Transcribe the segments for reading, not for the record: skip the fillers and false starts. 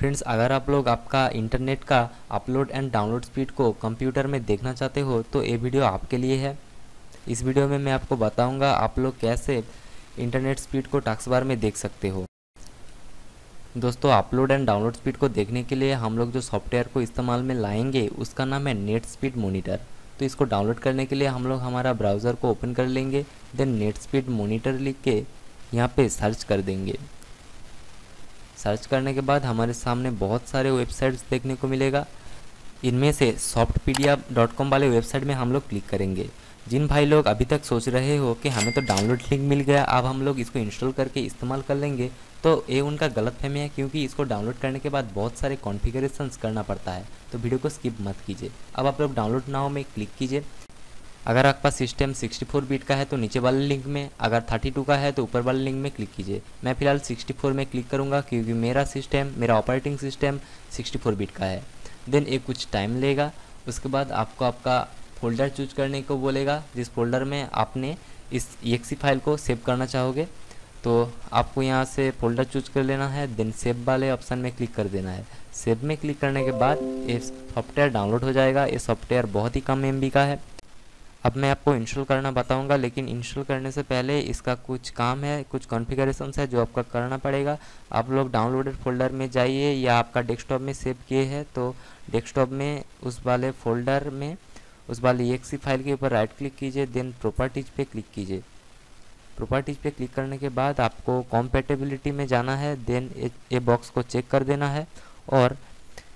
Friends, अगर आप लोग आपका इंटरनेट का अपलोड एंड डाउनलोड स्पीड को कंप्यूटर में देखना चाहते हो तो ये वीडियो आपके लिए है। इस वीडियो में मैं आपको बताऊंगा आप लोग कैसे इंटरनेट स्पीड को टास्कबार में देख सकते हो। दोस्तों, अपलोड एंड डाउनलोड स्पीड को देखने के लिए हम लोग जो सॉफ्टवेयर को इस्तेमाल में लाएंगे उसका नाम है NetSpeedMonitor। तो इसको डाउनलोड करने के लिए हम लोग हमारा ब्राउज़र को ओपन कर लेंगे, देन NetSpeedMonitor लिख के यहाँ पे सर्च कर देंगे। सर्च करने के बाद हमारे सामने बहुत सारे वेबसाइट्स देखने को मिलेगा। इनमें से softpedia.com वाले वेबसाइट में हम लोग क्लिक करेंगे। जिन भाई लोग अभी तक सोच रहे हो कि हमें तो डाउनलोड लिंक मिल गया, अब हम लोग इसको इंस्टॉल करके इस्तेमाल कर लेंगे, तो ये उनका गलतफहमी है, क्योंकि इसको डाउनलोड करने के बाद बहुत सारे कॉन्फ़िगरेशंस करना पड़ता है। तो वीडियो को स्किप मत कीजिए। अब आप लोग डाउनलोड नाउ में क्लिक कीजिए। अगर आपका सिस्टम 64 बिट का है तो नीचे वाले लिंक में, अगर 32 का है तो ऊपर वाले लिंक में क्लिक कीजिए। मैं फ़िलहाल 64 में क्लिक करूँगा क्योंकि मेरा ऑपरेटिंग सिस्टम 64 बिट का है। देन ये कुछ टाइम लेगा। उसके बाद आपको आपका फ़ोल्डर चूज करने को बोलेगा, जिस फोल्डर में आपने इस exe फाइल को सेव करना चाहोगे। तो आपको यहाँ से फ़ोल्डर चूज कर लेना है, देन सेव वाले ऑप्शन में क्लिक कर देना है। सेव में क्लिक करने के बाद ये सॉफ्टवेयर डाउनलोड हो जाएगा। ये सॉफ्टवेयर बहुत ही कम MB का है। अब मैं आपको इंस्टॉल करना बताऊंगा, लेकिन इंस्टॉल करने से पहले इसका कुछ काम है, कुछ कॉन्फ़िगरेशंस है जो आपका करना पड़ेगा। आप लोग डाउनलोडेड फोल्डर में जाइए, या आपका डेस्कटॉप में सेव किए हैं तो डेस्कटॉप में उस वाले फोल्डर में उस वाले exe फाइल के ऊपर राइट क्लिक कीजिए, देन प्रॉपर्टीज पे क्लिक कीजिए। प्रॉपर्टीज पे क्लिक करने के बाद आपको कॉम्पेटेबिलिटी में जाना है, देन ये बॉक्स को चेक कर देना है और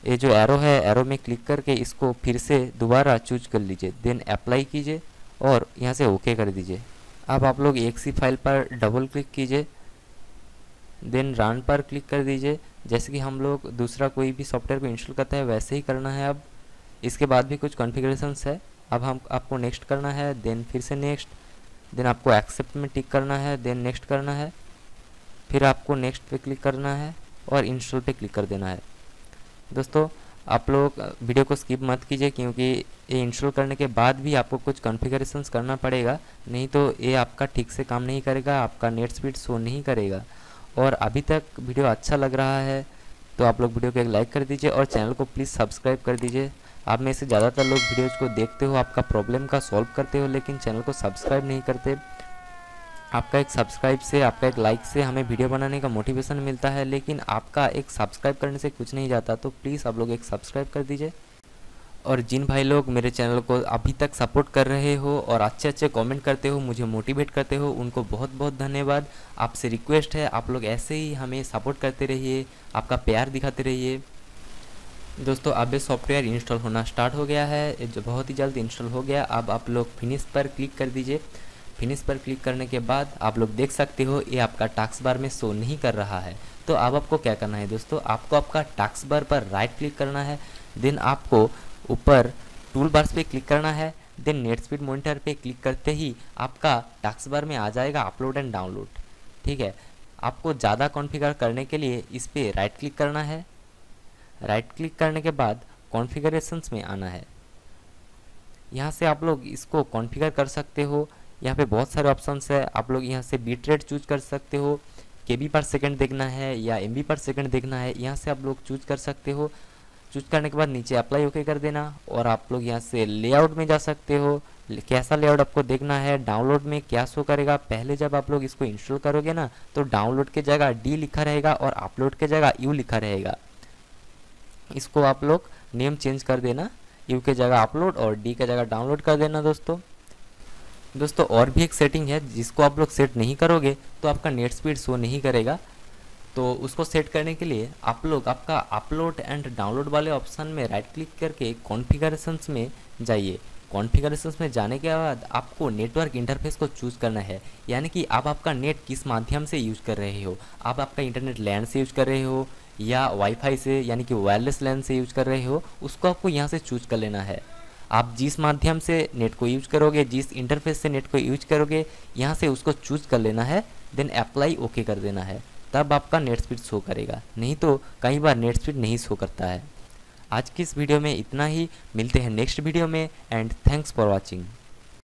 ये जो एरो है एरो में क्लिक करके इसको फिर से दोबारा चूज कर लीजिए, देन अप्लाई कीजिए और यहाँ से ओके कर दीजिए। अब आप लोग exe फाइल पर डबल क्लिक कीजिए, देन रन पर क्लिक कर दीजिए। जैसे कि हम लोग दूसरा कोई भी सॉफ्टवेयर को इंस्टॉल करते हैं वैसे ही करना है। अब इसके बाद भी कुछ कॉन्फ़िगरेशंस है। अब हम आपको नेक्स्ट करना है, देन फिर से नेक्स्ट, देन आपको एक्सेप्ट में टिक करना है, देन नेक्स्ट करना है, फिर आपको नेक्स्ट पे क्लिक करना है और इंस्टॉल पे क्लिक कर देना है। दोस्तों, आप लोग वीडियो को स्किप मत कीजिए क्योंकि ये इंस्टॉल करने के बाद भी आपको कुछ कॉन्फ़िगरेशंस करना पड़ेगा, नहीं तो ये आपका ठीक से काम नहीं करेगा, आपका नेट स्पीड शो नहीं करेगा। और अभी तक वीडियो अच्छा लग रहा है तो आप लोग वीडियो को एक लाइक कर दीजिए और चैनल को प्लीज़ सब्सक्राइब कर दीजिए। आप में से ज़्यादातर लोग वीडियोज़ को देखते हो, आपका प्रॉब्लम का सॉल्व करते हो, लेकिन चैनल को सब्सक्राइब नहीं करते। आपका एक सब्सक्राइब से, आपका एक लाइक से हमें वीडियो बनाने का मोटिवेशन मिलता है, लेकिन आपका एक सब्सक्राइब करने से कुछ नहीं जाता। तो प्लीज़ आप लोग एक सब्सक्राइब कर दीजिए। और जिन भाई लोग मेरे चैनल को अभी तक सपोर्ट कर रहे हो और अच्छे अच्छे कमेंट करते हो, मुझे मोटिवेट करते हो, उनको बहुत बहुत धन्यवाद। आपसे रिक्वेस्ट है आप लोग ऐसे ही हमें सपोर्ट करते रहिए, आपका प्यार दिखाते रहिए। दोस्तों, अब ये सॉफ्टवेयर इंस्टॉल होना स्टार्ट हो गया है, जो बहुत ही जल्द इंस्टॉल हो गया। अब आप लोग फिनिश पर क्लिक कर दीजिए। फिनिश पर क्लिक करने के बाद आप लोग देख सकते हो ये आपका टास्क बार में शो नहीं कर रहा है। तो अब आपको क्या करना है दोस्तों, आपको आपका टास्क बार पर राइट क्लिक करना है, देन आपको ऊपर टूल बार्स पे क्लिक करना है, देन NetSpeedMonitor पे क्लिक करते ही आपका टास्क बार में आ जाएगा अपलोड एंड डाउनलोड। ठीक है, आपको ज़्यादा कॉन्फ़िगर करने के लिए इस पर राइट क्लिक करना है। राइट क्लिक करने के बाद कॉन्फ़िगरेशंस में आना है। यहाँ से आप लोग इसको कॉन्फ़िगर कर सकते हो। यहाँ पे बहुत सारे ऑप्शंस है। आप लोग यहाँ से बीट रेट चूज कर सकते हो, kb/s देखना है या mb/s देखना है, यहाँ से आप लोग चूज कर सकते हो। चूज करने के बाद नीचे अप्लाई ओके कर देना और आप लोग यहाँ से लेआउट में जा सकते हो, कैसा लेआउट आपको देखना है, डाउनलोड में क्या शो करेगा। पहले जब आप लोग इसको इंस्टॉल करोगे ना तो डाउनलोड के जगह d लिखा रहेगा और अपलोड के जगह u लिखा रहेगा। इसको आप लोग नेम चेंज कर देना, यू के जगह अपलोड और डी के जगह डाउनलोड कर देना। दोस्तों और भी एक सेटिंग है जिसको आप लोग सेट नहीं करोगे तो आपका नेट स्पीड शो नहीं करेगा। तो उसको सेट करने के लिए आप लोग आपका अपलोड एंड डाउनलोड वाले ऑप्शन में राइट क्लिक करके कॉन्फ़िगरेशंस में जाइए। कॉन्फ़िगरेशंस में जाने के बाद आपको नेटवर्क इंटरफेस को चूज़ करना है, यानी कि आप आपका नेट किस माध्यम से यूज़ कर रहे हो। आप आपका इंटरनेट लैन से यूज़ कर रहे हो या वाईफाई से, यानी कि वायरलेस लैन से यूज कर रहे हो, उसको आपको यहाँ से चूज कर लेना है। आप जिस माध्यम से नेट को यूज करोगे, जिस इंटरफेस से नेट को यूज करोगे, यहाँ से उसको चूज कर लेना है, देन अप्लाई ओके कर देना है। तब आपका नेट स्पीड शो करेगा, नहीं तो कई बार नेट स्पीड नहीं शो करता है। आज की इस वीडियो में इतना ही। मिलते हैं नेक्स्ट वीडियो में एंड थैंक्स फॉर वॉचिंग।